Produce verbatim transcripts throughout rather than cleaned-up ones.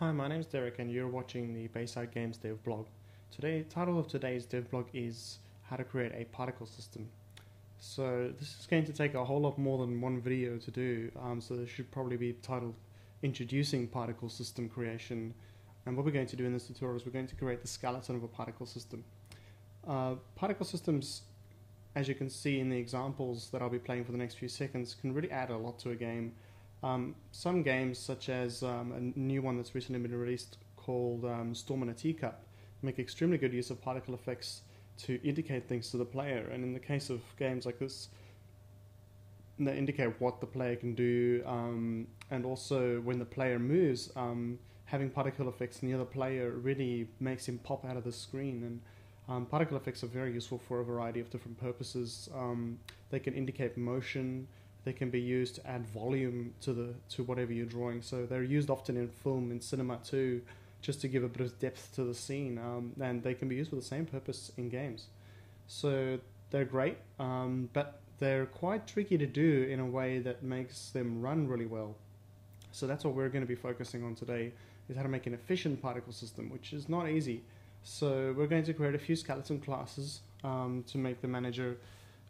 Hi, my name is Derek and you're watching the Bayside Games Dev Blog. Today, the title of today's Dev Blog is How to Create a Particle System. So this is going to take a whole lot more than one video to do, um, so this should probably be titled Introducing Particle System Creation. And what we're going to do in this tutorial is we're going to create the skeleton of a particle system. Uh, particle systems, as you can see in the examples that I'll be playing for the next few seconds, can really add a lot to a game. Um, some games, such as um, a new one that's recently been released called um, Storm in a Teacup, make extremely good use of particle effects to indicate things to the player. And in the case of games like this, they indicate what the player can do, um, and also when the player moves, um, having particle effects near the player really makes him pop out of the screen. And um, particle effects are very useful for a variety of different purposes. Um, they can indicate motion. They can be used to add volume to the to whatever you're drawing. So they're used often in film and cinema too, just to give a bit of depth to the scene. Um, and they can be used for the same purpose in games. So they're great, um, but they're quite tricky to do in a way that makes them run really well. So that's what we're going to be focusing on today, is how to make an efficient particle system, which is not easy. So we're going to create a few skeleton classes um, to make the manager,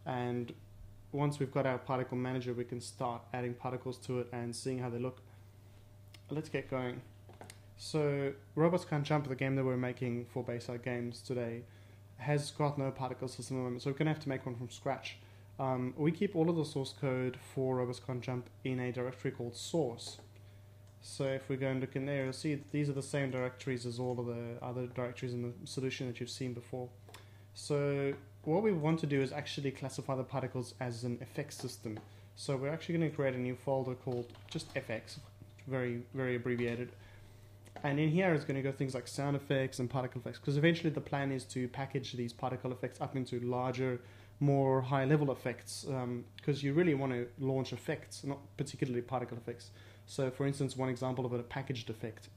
and once we've got our particle manager, we can start adding particles to it and seeing how they look. Let's get going. So Robots Can't Jump, the game that we're making for Bayside Games today, has got no particle system at the moment, so we're going to have to make one from scratch. Um, we keep all of the source code for Robots Can't Jump in a directory called source. So if we go and look in there, you'll see that these are the same directories as all of the other directories in the solution that you've seen before. So what we want to do is actually classify the particles as an F X system. So we're actually going to create a new folder called just F X, very, very abbreviated. And in here is going to go things like sound effects and particle effects, because eventually the plan is to package these particle effects up into larger, more high-level effects, um, because you really want to launch effects, not particularly particle effects. So for instance, one example of a packaged effect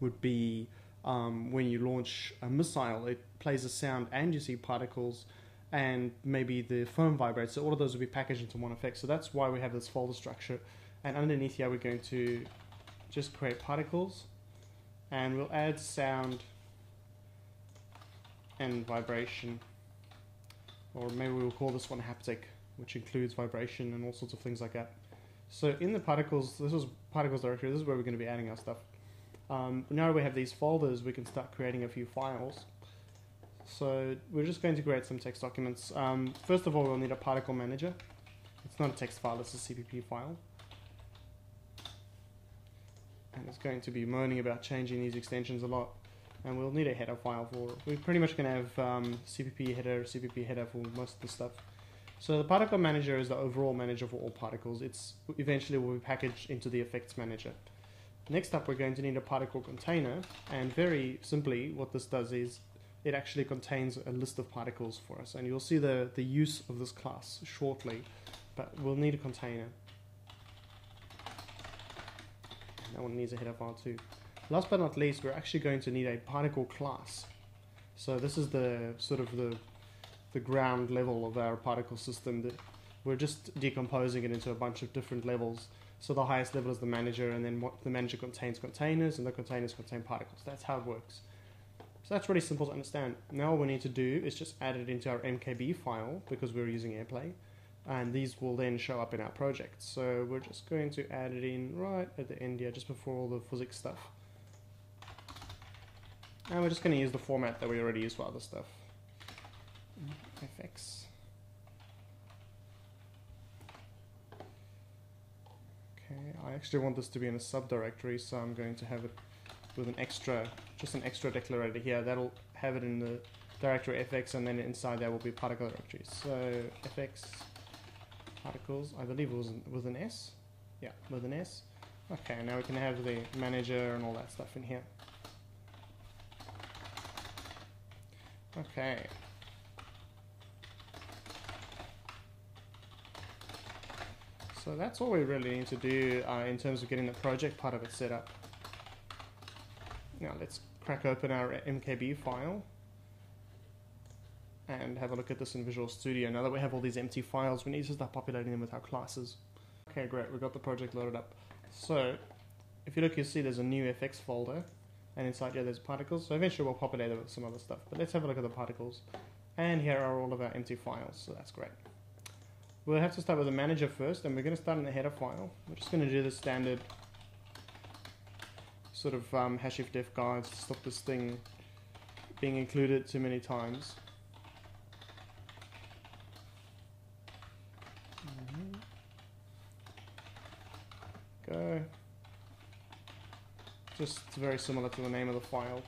would be Um, when you launch a missile, it plays a sound and you see particles, and maybe the foam vibrates. So all of those will be packaged into one effect. So that's why we have this folder structure. And underneath here, we're going to just create particles, and we'll add sound and vibration, or maybe we'll call this one haptic, which includes vibration and all sorts of things like that. So in the particles, this is particles directory. This is where we're going to be adding our stuff. Um, now we have these folders, we can start creating a few files. So we're just going to create some text documents. Um, first of all, we'll need a particle manager. It's not a text file, it's a C P P file. And it's going to be moaning about changing these extensions a lot. And we'll need a header file for it. We're pretty much going to have um, C P P header, C P P header for most of the stuff. So the particle manager is the overall manager for all particles. It's eventually will be packaged into the effects manager. Next up, we're going to need a particle container, and very simply what this does is it actually contains a list of particles for us, and you'll see the, the use of this class shortly, but we'll need a container. And that one needs a header file too. Last but not least, we're actually going to need a particle class. So this is the sort of the, the ground level of our particle system. That we're just decomposing it into a bunch of different levels. So the highest level is the manager, and then what the manager contains containers, and the containers contain particles. That's how it works. So that's really simple to understand. Now all we need to do is just add it into our M K B file, because we're using AirPlay, and these will then show up in our project. So we're just going to add it in right at the end here, just before all the physics stuff. And we're just going to use the format that we already use for other stuff. F X. I actually want this to be in a subdirectory, so I'm going to have it with an extra, just an extra declarator here. That'll have it in the directory F X, and then inside there will be particle directories. So F X particles, I believe it was with an S. Yeah, with an S. Okay, now we can have the manager and all that stuff in here. Okay. So that's all we really need to do uh, in terms of getting the project part of it set up. Now let's crack open our M K B file and have a look at this in Visual Studio. Now that we have all these empty files, we need to start populating them with our classes. Okay, great, we've got the project loaded up. So if you look, you'll see there's a new F X folder, and inside here there's particles. So eventually we'll pop it out with some other stuff, but let's have a look at the particles. And here are all of our empty files, so that's great. We'll have to start with the manager first, and we're going to start in the header file. We're just going to do the standard sort of um, hashifdef guides to stop this thing being included too many times. Go. Just very similar to the name of the file.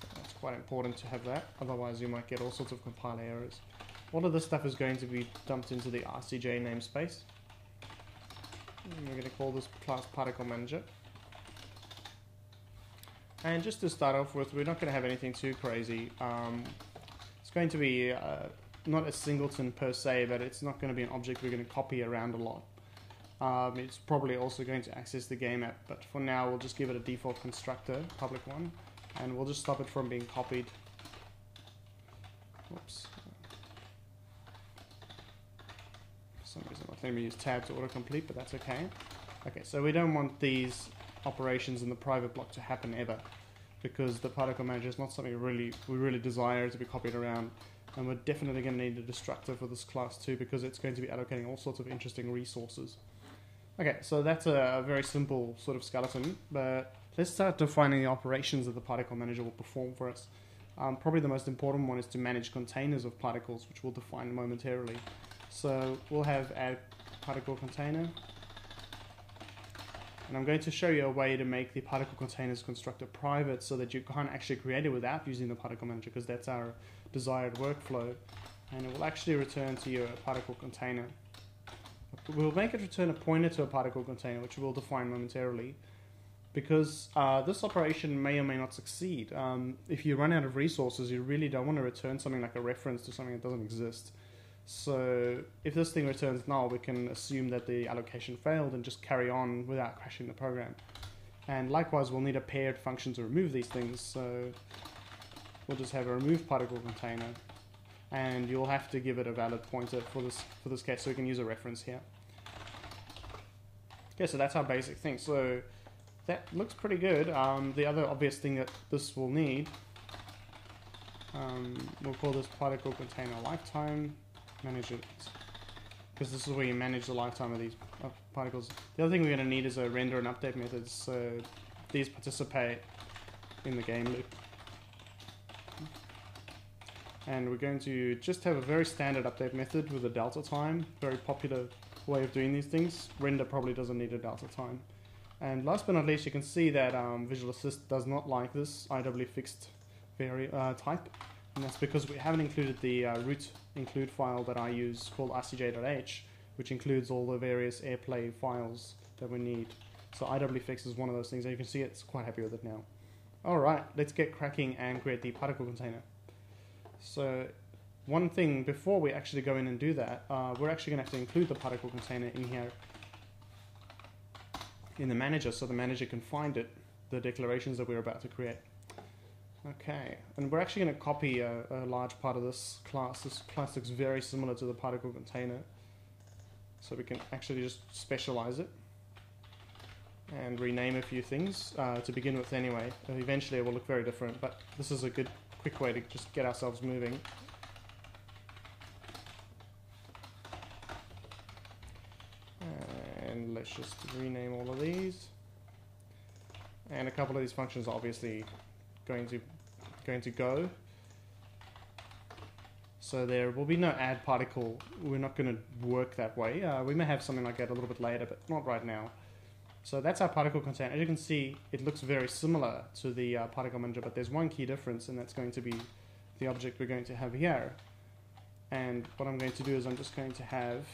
So that's quite important to have that, otherwise you might get all sorts of compiler errors. All of this stuff is going to be dumped into the R C J namespace. And we're going to call this class particle manager. And just to start off with, we're not going to have anything too crazy. Um, it's going to be uh, not a singleton per se, but it's not going to be an object we're going to copy around a lot. Um, it's probably also going to access the game app, but for now we'll just give it a default constructor, public one, and we'll just stop it from being copied. Oops. For some reason I think we use tab to autocomplete, but that's okay. Okay, so we don't want these operations in the private block to happen ever, because the particle manager is not something we really, we really desire to be copied around. And we're definitely going to need a destructor for this class too, because it's going to be allocating all sorts of interesting resources. Okay, so that's a very simple sort of skeleton, but let's start defining the operations that the particle manager will perform for us. Um, probably the most important one is to manage containers of particles, which we'll define momentarily. So we'll have add particle container, and I'm going to show you a way to make the particle containers constructor private so that you can't actually create it without using the particle manager, because that's our desired workflow, and it will actually return to your particle container. We'll make it return a pointer to a particle container, which we'll define momentarily, because uh, this operation may or may not succeed. Um, if you run out of resources, you really don't want to return something like a reference to something that doesn't exist. So if this thing returns null, we can assume that the allocation failed and just carry on without crashing the program. And likewise, we'll need a paired function to remove these things. So we'll just have a remove particle container, and you'll have to give it a valid pointer for this for this case, so we can use a reference here. Okay, so that's our basic thing. So that looks pretty good. Um, the other obvious thing that this will need, um, we'll call this particle container lifetime manager, because this is where you manage the lifetime of these particles. The other thing we're going to need is a render and update methods, so these participate in the game loop. And we're going to just have a very standard update method with a delta time, very popular way of doing these things. Render probably doesn't need a delta time. And last but not least, you can see that um, Visual Assist does not like this I W fixed vari uh, type, and that's because we haven't included the uh, root include file that I use called R C J dot H, which includes all the various AirPlay files that we need. So I W fix is one of those things, and you can see it's quite happy with it now. Alright, let's get cracking and create the particle container. So one thing before we actually go in and do that, uh, we're actually going to have to include the particle container in here in the manager, so the manager can find it, the declarations that we're about to create. Okay, and we're actually going to copy a, a large part of this class. This class looks very similar to the particle container, so we can actually just specialize it and rename a few things uh, to begin with anyway. Eventually it will look very different, but this is a good quick way to just get ourselves moving. And let's just rename all of these. And a couple of these functions are obviously going to going to go. So there will be no add particle. We're not going to work that way. Uh, we may have something like that a little bit later, but not right now. So that's our particle container. As you can see, it looks very similar to the uh, particle manager, but there's one key difference, and that's going to be the object we're going to have here. And what I'm going to do is I'm just going to have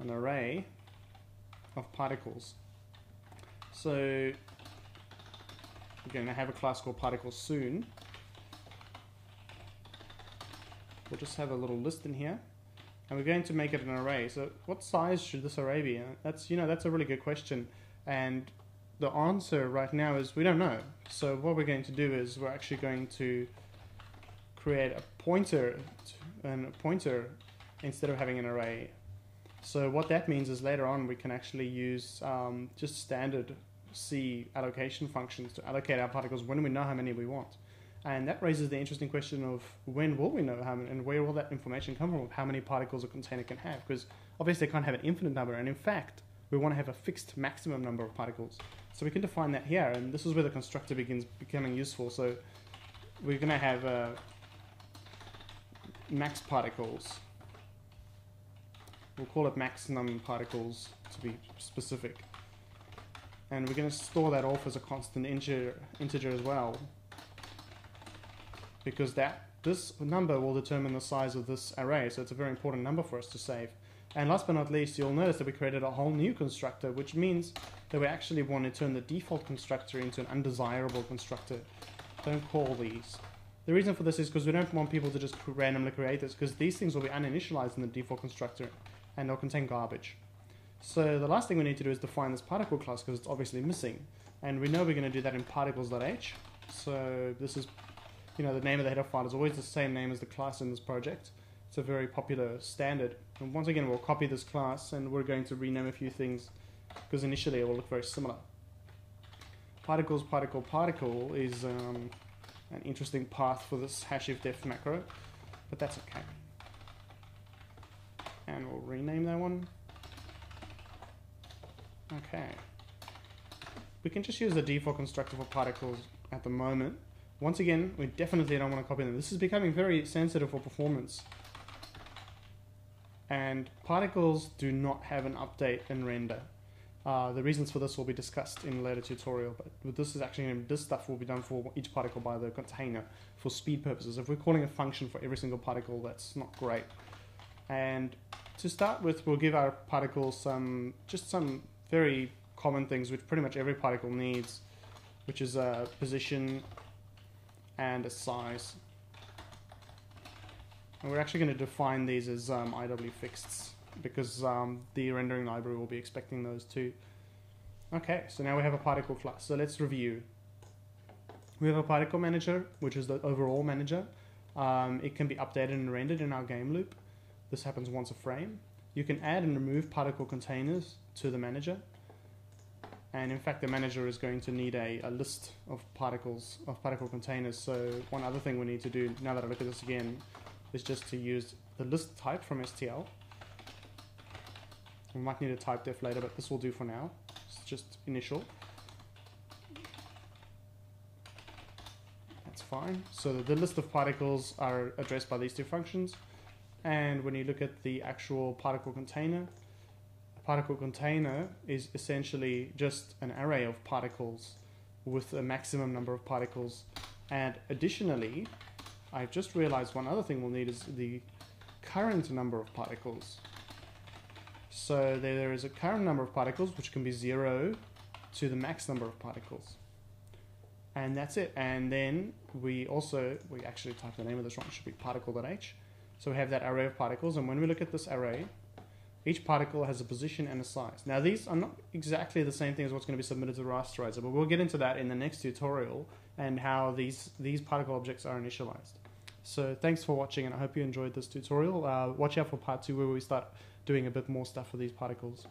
an array of particles. So we're going to have a class called particles soon. We'll just have a little list in here. And we're going to make it an array. So what size should this array be? That's, you know, that's a really good question. And the answer right now is we don't know. So what we're going to do is we're actually going to create a pointer, and a pointer instead of having an array. So what that means is later on we can actually use um, just standard C allocation functions to allocate our particles when we know how many we want. And that raises the interesting question of when will we know how many, and where will that information come from of how many particles a container can have, because obviously they can't have an infinite number, and in fact we want to have a fixed maximum number of particles. So we can define that here, and this is where the constructor begins becoming useful. So we're going to have uh, max particles. We'll call it maximum particles to be specific. And we're going to store that off as a constant integer, integer as well, because that this number will determine the size of this array. So it's a very important number for us to save. And last but not least, you'll notice that we created a whole new constructor, which means that we actually want to turn the default constructor into an undesirable constructor. Don't call these. The reason for this is because we don't want people to just randomly create this, because these things will be uninitialized in the default constructor and they'll contain garbage. So the last thing we need to do is define this particle class, because it's obviously missing. And we know we're going to do that in particles.h. So this is, you know, the name of the header file is always the same name as the class in this project. It's a very popular standard. And once again, we'll copy this class and we're going to rename a few things because initially it will look very similar. Particles, particle, particle is um, an interesting path for this hashifdef macro, but that's okay. And we'll rename that one. Okay. We can just use the default constructor for particles at the moment. Once again, we definitely don't want to copy them. This is becoming very sensitive for performance. And particles do not have an update and render. Uh, the reasons for this will be discussed in a later tutorial, but this is actually, this stuff will be done for each particle by the container for speed purposes. If we're calling a function for every single particle, that's not great. And to start with, we'll give our particles some, just some very common things which pretty much every particle needs, which is a position and a size. And we're actually going to define these as um, I W fixeds, because um, the rendering library will be expecting those too. Okay, so now we have a particle class. So let's review. We have a particle manager, which is the overall manager. Um, it can be updated and rendered in our game loop. This happens once a frame. You can add and remove particle containers to the manager. And in fact, the manager is going to need a, a list of particles, of particle containers. So one other thing we need to do, now that I look at this again, is just to use the list type from S T L. We might need a type def later, but this will do for now. It's just initial. That's fine. So the, the list of particles are addressed by these two functions. And when you look at the actual particle container, a particle container is essentially just an array of particles with a maximum number of particles. And additionally, I've just realized one other thing we'll need is the current number of particles. So there is a current number of particles, which can be zero to the max number of particles. And that's it. And then we also, we actually type the name of this wrong, it should be particle.h. So we have that array of particles, and when we look at this array, each particle has a position and a size. Now these are not exactly the same thing as what's going to be submitted to the rasterizer, but we'll get into that in the next tutorial and how these, these particle objects are initialized. So thanks for watching, and I hope you enjoyed this tutorial. Uh, watch out for part two where we start doing a bit more stuff for these particles.